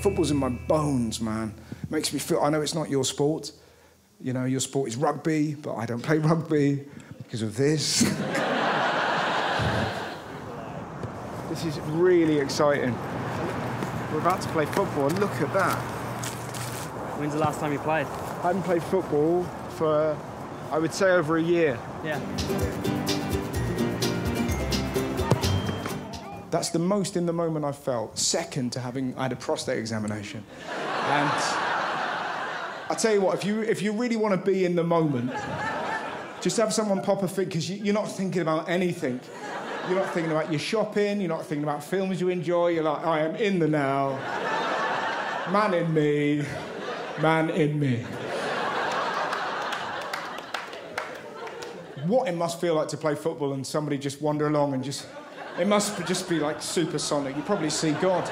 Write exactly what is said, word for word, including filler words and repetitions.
Football's in my bones, man. It makes me feel, I know it's not your sport. You know, your sport is rugby, but I don't play rugby because of this. This is really exciting. We're about to play football, and look at that. When's the last time you played? I haven't played football for, I would say, over a year. Yeah. That's the most in the moment I've felt, second to having, I had a prostate examination. And I tell you what, if you, if you really want to be in the moment, just have someone pop a fig, because you, you're not thinking about anything. You're not thinking about your shopping, you're not thinking about films you enjoy, you're like, I am in the now. Man in me, man in me. What it must feel like to play football and somebody just wander along and just... It must just be like supersonic. You probably see God.